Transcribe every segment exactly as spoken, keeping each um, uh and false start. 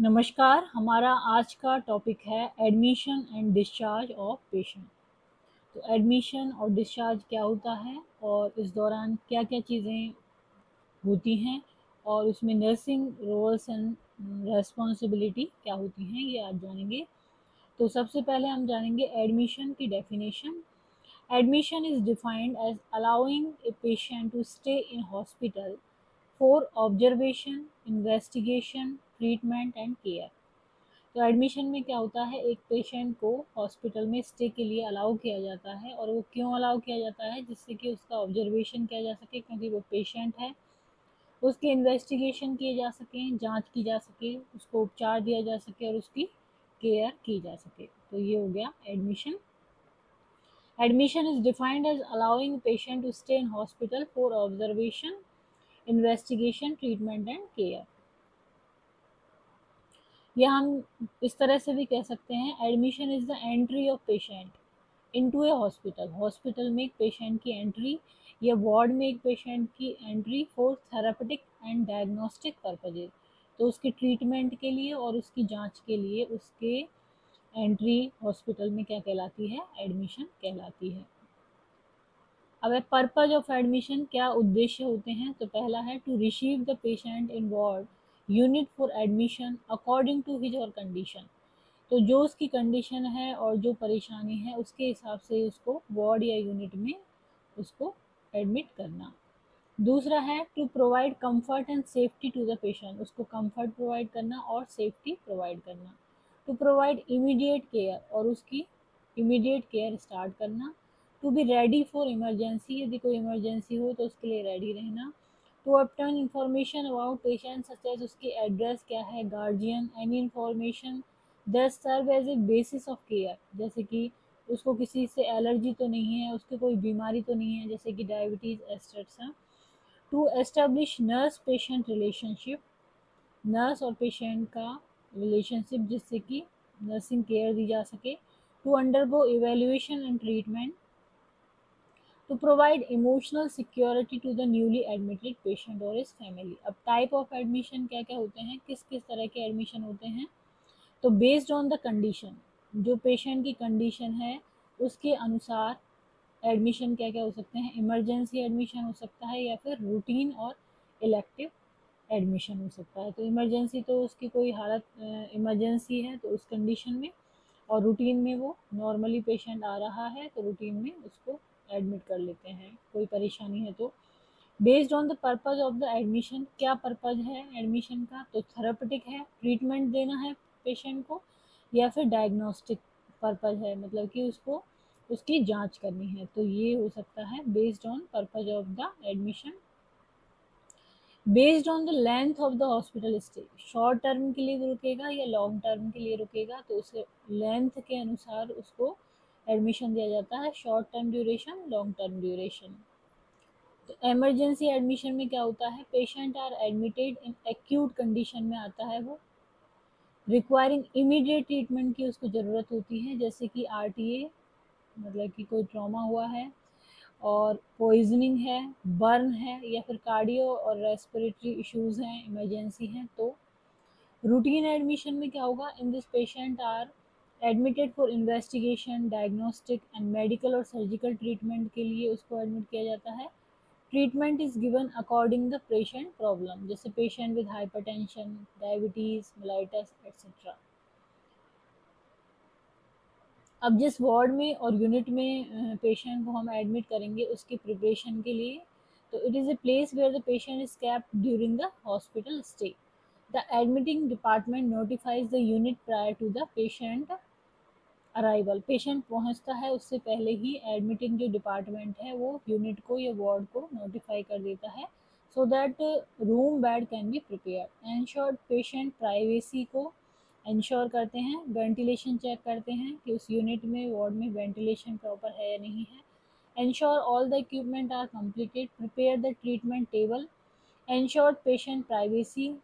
नमस्कार। हमारा आज का टॉपिक है admission and discharge of patient. तो एडमिशन और डिस्चार्ज क्या होता है और इस दौरान क्या क्या चीज़ें होती हैं और उसमें नर्सिंग रोल्स एंड रेस्पॉन्सिबिलिटी क्या होती हैं, ये आज जानेंगे। तो सबसे पहले हम जानेंगे एडमिशन की definition. Admission is defined as allowing a patient to stay in hospital for observation, investigation, treatment and care. तो एडमिशन में क्या होता है, एक पेशेंट को हॉस्पिटल में स्टे के लिए अलाउ किया जाता है। और वो क्यों अलाउ किया जाता है, जिससे कि उसका ऑब्जर्वेशन किया जा सके क्योंकि वो पेशेंट है, उसके इन्वेस्टिगेशन किए जा सकें, जांच की जा सके, उसको उपचार दिया जा सके और उसकी केयर की जा सके। तो ये हो गया admission. Admission is defined as allowing patient to stay in hospital for observation, investigation, treatment and care. या हम इस तरह से भी कह सकते हैं, admission is the entry of patient into a hospital. Hospital में एक पेशेंट की एंट्री या वार्ड में एक पेशेंट की entry for therapeutic and diagnostic purposes. तो उसके ट्रीटमेंट के लिए और उसकी जांच के लिए उसके एंट्री हॉस्पिटल में क्या कहलाती है, एडमिशन कहलाती है। अब पर्पज ऑफ एडमिशन, क्या उद्देश्य होते हैं। तो पहला है to receive the patient in ward unit for admission according to his और कंडीशन। तो जो उसकी कंडीशन है और जो परेशानी है उसके हिसाब से उसको वार्ड या यूनिट में उसको एडमिट करना। दूसरा है to provide comfort and safety to the patient, उसको कंफर्ट प्रोवाइड करना और सेफ्टी प्रोवाइड करना। टू प्रोवाइड इमीडिएट केयर, और उसकी इमीडिएट केयर स्टार्ट करना। To be ready for emergency, यदि कोई इमरजेंसी हो तो उसके लिए रेडी रहना। To obtain information about patient such as उसकी एड्रेस क्या है, guardian, any information that serve as a basis of care. जैसे कि उसको किसी से एलर्जी तो नहीं है, उसकी कोई बीमारी तो नहीं है जैसे कि diabetes etcetera. To establish nurse patient relationship, nurse और पेशेंट का रिलेशनशिप जिससे कि नर्सिंग केयर दी जा सके। To undergo evaluation and treatment. To provide emotional security to the newly admitted patient और इस फैमिली। अब टाइप ऑफ एडमिशन क्या क्या होते हैं, किस किस तरह के एडमिशन होते हैं। तो बेस्ड ऑन द कंडीशन, जो पेशेंट की कंडीशन है उसके अनुसार एडमिशन क्या क्या हो सकते हैं। इमरजेंसी एडमिशन हो सकता है या फिर रूटीन और इलेक्टिव एडमिशन हो सकता है। तो इमरजेंसी तो उसकी कोई हालत इमरजेंसी है तो उस कंडीशन में, और रूटीन में वो नॉर्मली पेशेंट आ रहा है तो रूटीन में उसको एडमिट कर लेते हैं, कोई परेशानी है तो। Based on the purpose of the admission, क्या पर्पज़ है एडमिशन का। तो थेरेपेटिक है, ट्रीटमेंट देना है पेशेंट को, या फिर डायग्नोस्टिक पर्पज़ है, मतलब कि उसको उसकी जांच करनी है। तो ये हो सकता है based on purpose of the admission. Based on the length of the hospital stay, short term के लिए रुकेगा या लॉन्ग टर्म के लिए रुकेगा, तो उसे लेंथ के अनुसार उसको एडमिशन दिया जाता है, short term duration, long term duration. तो एमरजेंसी एडमिशन में क्या होता है, patient are admitted in acute condition में आता है वो, रिक्वायरिंग इमीडिएट ट्रीटमेंट की उसको ज़रूरत होती है जैसे कि आरटीए मतलब कि कोई ट्रॉमा हुआ है, और पॉइजनिंग है, बर्न है, या फिर कार्डियो और रेस्पिरेटरी इश्यूज़ हैं, इमरजेंसी हैं। तो रूटीन एडमिशन में क्या होगा, in this patient are admitted for investigation, diagnostic and medical और सर्जिकल ट्रीटमेंट के लिए उसको एडमिट किया जाता है। Treatment is given according the patient problem, जैसे patient with hypertension, diabetes, mellitus etcetera. अब जिस वार्ड में और यूनिट में पेशेंट को हम एडमिट करेंगे उसकी प्रिपरेशन के लिए, तो it is a place where the patient is kept during the hospital stay. The admitting department notifies the unit prior to the patient arrival. Patient पहुंचता है उससे पहले ही एडमिटिंग जो डिपार्टमेंट है वो यूनिट को या वार्ड को नोटिफाई कर देता है, so that room bed can be prepare. Ensured patient privacy को इंश्योर करते हैं, वेंटिलेशन चेक करते हैं कि उस यूनिट में वार्ड में वेंटिलेशन प्रॉपर है या नहीं है। Ensure all the equipment are completed, prepare the treatment table. Ensured patient privacy,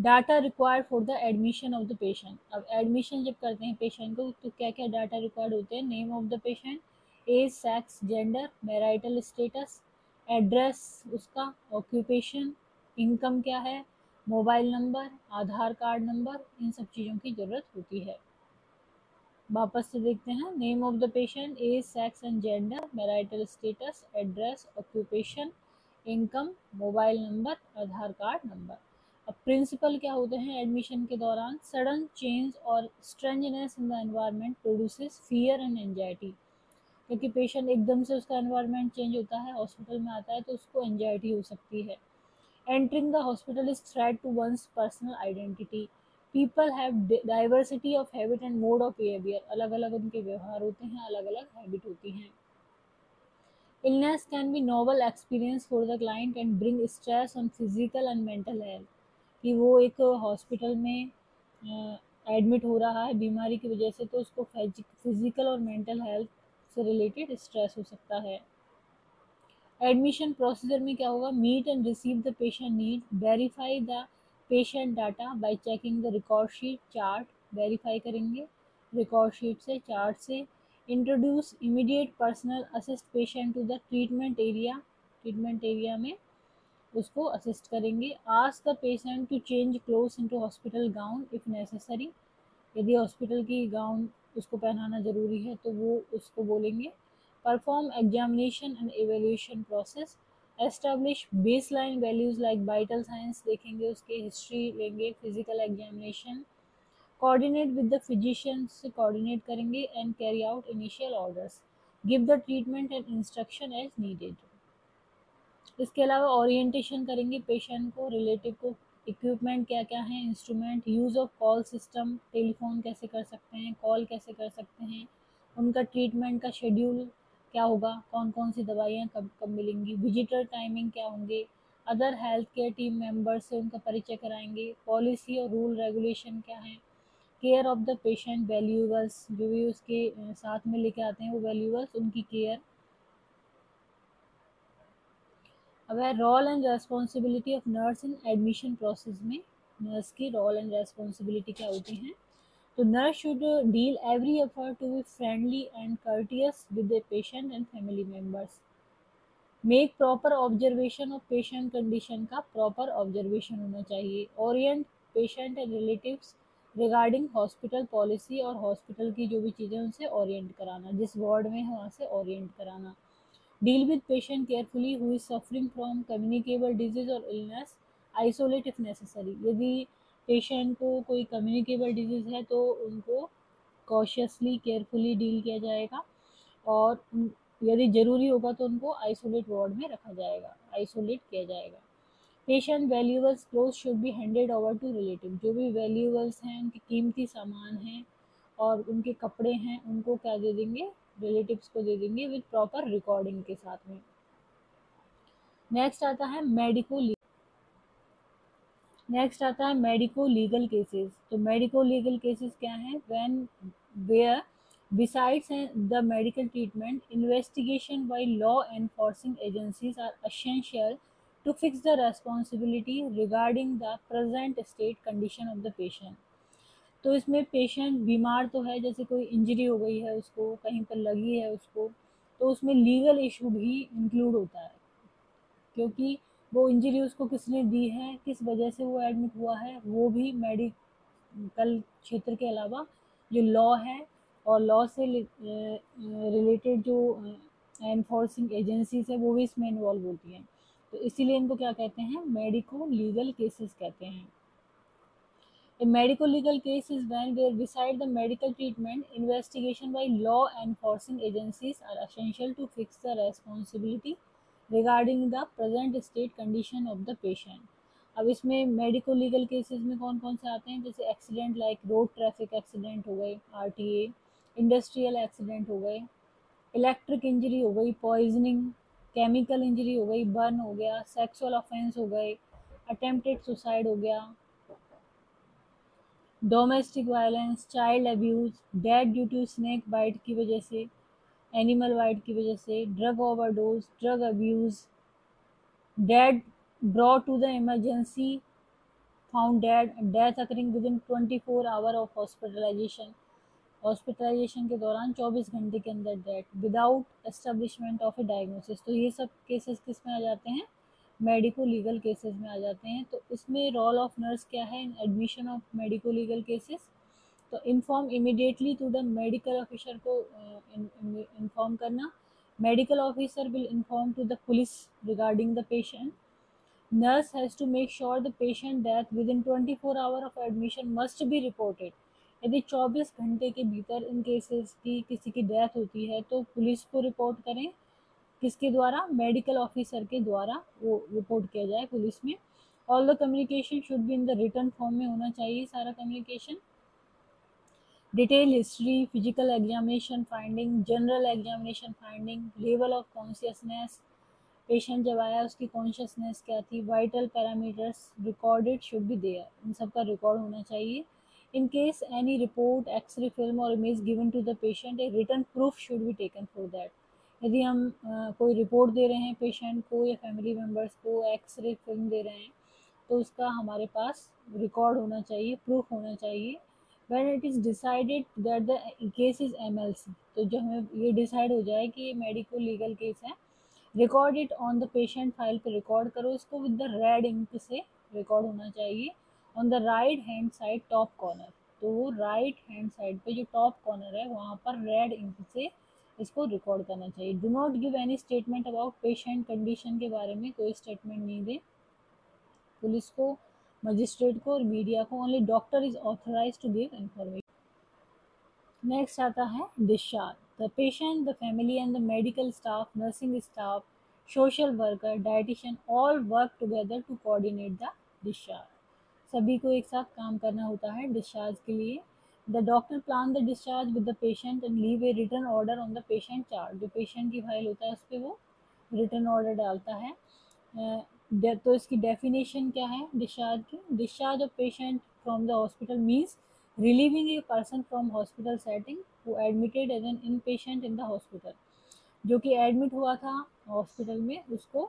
data required for the admission of the patient. अब एडमिशन जब करते हैं पेशेंट को तो क्या क्या डाटा रिक्वायर्ड होते हैं, name of the patient, age, sex, gender, marital status, address उसका, ऑक्यूपेशन, इनकम क्या है, mobile number, Aadhaar card number, इन सब चीज़ों की ज़रूरत होती है। वापस से देखते हैं, name of the patient, age, sex and gender, marital status, address, occupation, income, mobile number, Aadhaar card number. अब प्रिंसिपल क्या होते हैं एडमिशन के दौरान? सडन चेंज और strangeness in the environment produces fear and anxiety, क्योंकि पेशेंट एकदम से उसका एनवायरनमेंट चेंज होता है, हॉस्पिटल में आता है तो उसको एंजाइटी हो सकती है। Entering the hospital is threat to one's personal identity, people have diversity of habit and mode of behaviour, अलग अलग उनके व्यवहार होते हैं, अलग अलग हैबिट होती हैं। Illness can be novel experience for the client and bring stress on physical and mental health, कि वो एक हॉस्पिटल में एडमिट हो रहा है बीमारी की वजह से, तो उसको फिजिकल और मेंटल हेल्थ से रिलेटेड स्ट्रेस हो सकता है। एडमिशन प्रोसीजर में क्या होगा? Meet and receive the patient need, verify the patient data by checking the record sheet, chart verify करेंगे रिकॉर्ड शीट से, चार्ट से। Introduce immediate personal assist patient to the treatment area, treatment area में उसको assist करेंगे। Ask the patient to change clothes into hospital gown if necessary, यदि hospital की gown उसको पहनाना ज़रूरी है तो वो उसको बोलेंगे। Perform examination and evaluation process, establish base line values like vital signs देखेंगे, उसके हिस्ट्री लेंगे, physical examination, coordinate with the physicians से कोऑर्डिनेट करेंगे and carry out initial orders, give the treatment and instruction as needed. इसके अलावा orientation करेंगे patient को, relative को, इक्विपमेंट क्या क्या है, instrument, use of call system, telephone कैसे कर सकते हैं, कॉल कैसे कर सकते हैं, उनका ट्रीटमेंट का शेड्यूल क्या होगा, कौन कौन सी दवाइयाँ कब कब मिलेंगी, विजिटर टाइमिंग क्या होंगे, other health care team members से उनका परिचय कराएंगे, पॉलिसी और रूल रेगुलेशन क्या है, care of the patient valuables, जो भी उसके साथ में लेके आते हैं वो वैल्यूअल्स, उनकी केयर। अब है role and responsibility of nurse in admission process, में नर्स की रोल एंड रेस्पॉन्सिबिलिटी क्या होती हैं? तो nurse should deal every effort to be friendly and courteous with the patient and family members, make proper observation of patient condition, का proper observation होना चाहिए, orient patient and relatives regarding hospital policy, और hospital की जो भी चीज़ें उनसे Orient कराना, जिस वार्ड में है वहाँ से ओरिएंट कराना। Deal with patient carefully who is suffering from communicable disease or illness, isolate if necessary, यदि patient को कोई communicable disease है तो उनको cautiously carefully deal किया जाएगा, और यदि ज़रूरी होगा तो उनको isolate ward में रखा जाएगा, isolate किया जाएगा। Patient valuables clothes should be handed over to relative, जो भी valuables हैं, उनके कीमती सामान हैं और उनके कपड़े हैं, उनको क्या दे देंगे? रिलेटिव्स को दे देंगे, विद प्रॉपर रिकॉर्डिंग के साथ में। नेक्स्ट आता है मेडिको नेक्स्ट आता है मेडिको लीगल केसेस। तो मेडिको लीगल केसेस क्या हैं? When where besides the medical treatment, investigation by law enforcing agencies are essential to fix the responsibility regarding the present state condition of the patient. तो इसमें patient बीमार तो है, जैसे कोई इंजरी हो गई है उसको, कहीं पर लगी है उसको, तो उसमें लीगल इशू भी इंक्लूड होता है, क्योंकि वो इंजरी उसको किसने दी है, किस वजह से वो एडमिट हुआ है, वो भी मेडिकल क्षेत्र के अलावा जो लॉ है और लॉ से रिलेटेड जो एनफोर्सिंग एजेंसीज है वो भी इसमें इन्वॉल्व होती हैं, तो इसीलिए इनको क्या कहते हैं? मेडिको लीगल केसेस कहते हैं। A medical legal case is when where beside the medical treatment, investigation by law enforcing agencies are essential to fix the responsibility regarding the present state condition of the patient. अब इसमें medical legal cases में कौन कौन से आते हैं? जैसे accident like road traffic accident हो गए, R T A, industrial accident हो गए, electric injury हो गई, poisoning, chemical injury हो गई, burn हो गया, sexual offense हो गए, attempted suicide हो गया, domestic violence, child abuse, death due to snake bite की वजह से, एनिमल बाइट की वजह से, drug overdose, drug abuse, dead brought to the emergency found dead, death occurring within twenty four hour of hospitalization, hospitalization के दौरान चौबीस घंटे के अंदर death without establishment of a diagnosis. तो ये सब केसेस किस में आ जाते हैं? मेडिको लीगल केसेस में आ जाते हैं। तो इसमें रोल ऑफ नर्स क्या है in admission of medico legal cases. तो inform immediately to the medical officer को इन्फॉर्म करना। Medical officer will inform to the police regarding the patient. nurse has to make sure the patient death within twenty-four hour of admission must be reported। यदि चौबीस घंटे के भीतर इन cases की किसी की डेथ होती है तो पुलिस को रिपोर्ट करें। किसके द्वारा? मेडिकल ऑफिसर के द्वारा वो रिपोर्ट किया जाए पुलिस में। All the communication should be in the written form में होना चाहिए सारा communication. Detail history, physical examination finding, general examination finding, level of consciousness, patient जब आया उसकी कॉन्शियसनेस क्या थी, vital parameters recorded should be there, इन सब का रिकॉर्ड होना चाहिए। In case any report, x-ray, film और image given to the patient, a written proof should be taken for that. यदि हम आ, कोई रिपोर्ट दे रहे हैं पेशेंट को या फैमिली मेम्बर्स को, एक्सरे, फिल्म दे रहे हैं तो उसका हमारे पास रिकॉर्ड होना चाहिए, प्रूफ होना चाहिए। When it is decided that the case is M L C, तो जब हमें ये डिसाइड हो जाए कि ये मेडिको लीगल केस है, record it on the patient file पे रिकॉर्ड करो इसको विद द रेड इंक से रिकॉर्ड होना चाहिए। On the right hand side top corner, तो वो राइट हैंड साइड पे जो टॉप कॉर्नर है वहाँ पर रेड इंक से इसको रिकॉर्ड करना चाहिए। Do not give any statement about patient condition, के बारे में कोई स्टेटमेंट नहीं दे पुलिस को, मजिस्ट्रेट को और मीडिया को। Only doctor is authorise to give information. Next आता है discharge. The patient, the family and the medical staff, nursing staff, social worker, dietitian all work together to coordinate the discharge। सभी को एक साथ काम करना होता है discharge के लिए। The doctor plan the discharge with the patient and leave a written order on the patient chart। जो patient की फाइल होता है उस पर वो written order डालता है। तो इसकी definition क्या है discharge की? Discharge of patient from the hospital means relieving a person from hospital setting who admitted as an inpatient in the hospital। जो कि एडमिट हुआ था हॉस्पिटल में, उसको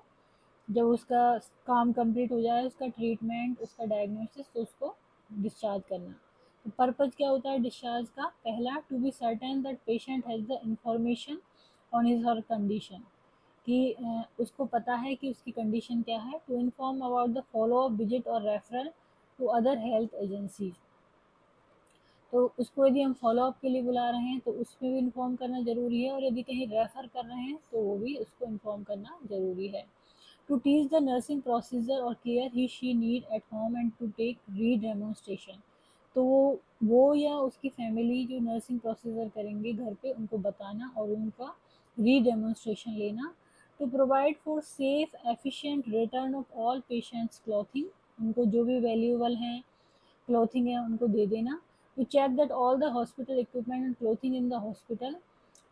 जब उसका काम कंप्लीट हो जाए, उसका ट्रीटमेंट, उसका डायग्नोसिस, तो उसको डिस्चार्ज करना। तो पर्पज़ क्या होता है डिस्चार्ज का? पहला, to be certain that patient has the information on his her condition, कि उसको पता है कि उसकी कंडीशन क्या है। To inform about the follow up visit और referral to other health agencies, तो उसको यदि हम फॉलोअप के लिए बुला रहे हैं तो उसमें भी इन्फॉर्म करना ज़रूरी है, और यदि कहीं रेफ़र कर रहे हैं तो वो भी उसको इन्फॉर्म करना ज़रूरी है। To teach the nursing procedure और care he she need at home and to take read demonstration, तो वो वो या उसकी फैमिली जो नर्सिंग प्रोसीजर करेंगे घर पे, उनको बताना और उनका री डेमोन्स्ट्रेशन लेना। To provide for safe efficient return of all patients clothing, उनको जो भी वैल्यूएबल हैं क्लॉथिंग है उनको दे देना। to check that all the hospital equipment and clothing in the hospital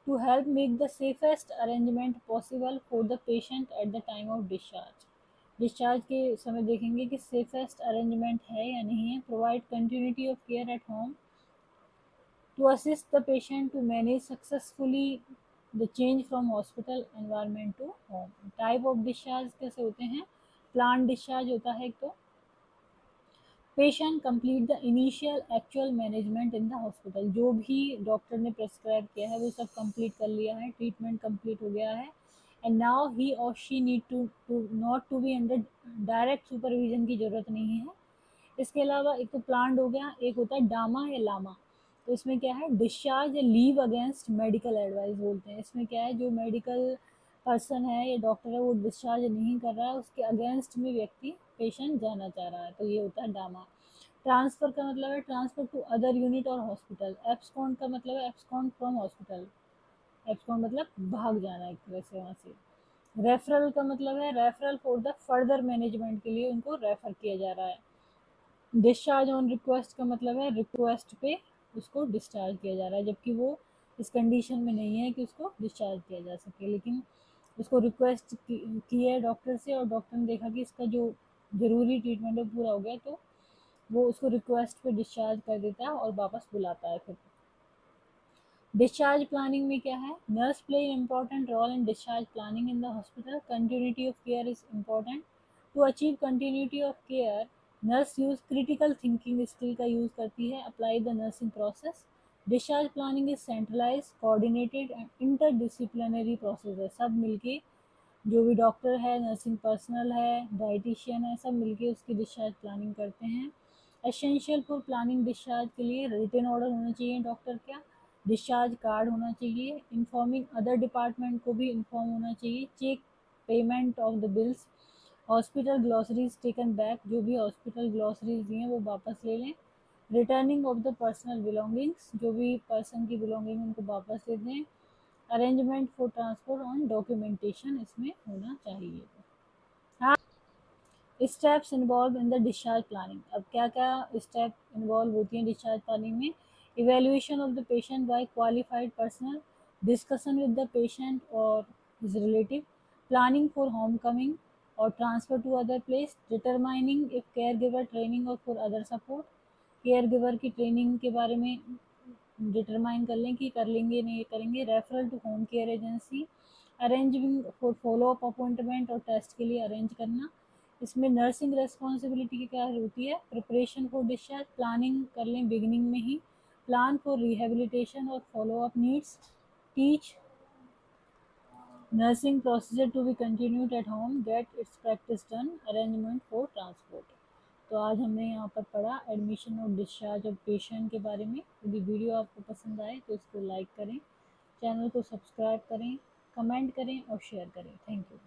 to help make the safest arrangement possible for the patient at the time of discharge। discharge के समय देखेंगे कि safest arrangement है या नहीं है। provide continuity of care at home to assist the patient to manage successfully the change from hospital environment to home। type of discharge कैसे होते हैं? planned discharge होता है एक, तो patient complete the initial actual management in the hospital, जो भी doctor ने प्रेस्क्राइब किया है वो सब कंप्लीट कर लिया है, ट्रीटमेंट कंप्लीट हो गया है। एंड नाउ ही और she need to to not to be under direct supervision की ज़रूरत नहीं है। इसके अलावा एक तो प्लान्ड हो गया, एक होता है डामा या लामा। तो इसमें क्या है डिस्चार्ज या लीव अगेंस्ट मेडिकल एडवाइस बोलते हैं। इसमें क्या है जो मेडिकल पर्सन है या डॉक्टर है वो डिस्चार्ज नहीं कर रहा है, उसके अगेंस्ट में व्यक्ति पेशेंट जाना चाह रहा है, तो ये होता है डामा। ट्रांसफ़र का मतलब है ट्रांसफ़र टू अदर यूनिट और हॉस्पिटल। एब्सकॉन्ड का मतलब है एब्सकॉन्ड फ्रॉम हॉस्पिटल, एब्सकॉन्ड मतलब भाग जाना एक तरह से वहाँ से। रेफरल का मतलब है referral for the further management के लिए उनको रेफ़र किया जा रहा है। डिस्चार्ज ऑन रिक्वेस्ट का मतलब है रिक्वेस्ट पे उसको डिस्चार्ज किया जा रहा है, जबकि वो इस कंडीशन में नहीं है कि उसको डिस्चार्ज किया जा सके, लेकिन उसको रिक्वेस्ट की है डॉक्टर से और डॉक्टर ने देखा कि इसका जो ज़रूरी ट्रीटमेंट है पूरा हो गया, तो वो उसको रिक्वेस्ट पे डिस्चार्ज कर देता है और वापस बुलाता है। फिर डिस्चार्ज प्लानिंग में क्या है? Nurse play important role in discharge planning in the hospital. Continuity of care is important. To achieve continuity of care nurse use critical thinking skill का यूज़ करती है। Apply the nursing process. Discharge planning is centralize, coordinated and interdisciplinary process. सब मिलके जो भी doctor है, nursing personal है, dietitian है, सब मिलके उसकी डिस्चार्ज प्लानिंग करते हैं। एसेंशियल फॉर प्लानिंग डिस्चार्ज के लिए रिटन ऑर्डर होना चाहिए डॉक्टर का, डिस्चार्ज कार्ड होना चाहिए, इंफॉर्मिंग अदर डिपार्टमेंट को भी इंफॉर्म होना चाहिए, check payment of the bills, hospital glossaries taken back, जो भी हॉस्पिटल ग्लॉसरीज दिए हैं वो वापस ले लें, returning of the personal belongings, जो भी पर्सन की बिलोंगिंग उनको वापस दे दें, arrangement for transport on documentation इसमें होना चाहिए। हाँ, steps involve in the discharge planning, अब क्या क्या स्टेप इन्वॉल्व होती हैं डिस्चार्ज प्लानिंग में? Evaluation of the patient by qualified personal, discussion with the patient और his relative, planning for home coming और transfer to other place, determining if care giver training और for other support, care giver की training के बारे में determine कर लें कि कर लेंगे नहीं करेंगे, referral to home care agency, arranging for follow up appointment और टेस्ट के लिए अरेंज करना, इसमें नर्सिंग रेस्पॉन्सिबिलिटी की क्या होती है, प्रिपरेशन फॉर डिस्चार्ज, प्लानिंग कर लें बिगिनिंग में ही, प्लान फॉर रिहेबिलिटेशन और follow up needs, teach nursing procedure to be continued at home, get its practice done, arrangement for transport। तो आज हमने यहाँ पर पढ़ा एडमिशन और डिस्चार्ज ऑफ पेशेंट के बारे में। यदि वीडियो आपको पसंद आए तो इसको लाइक करें, चैनल को सब्सक्राइब करें, कमेंट करें और शेयर करें। Thank you.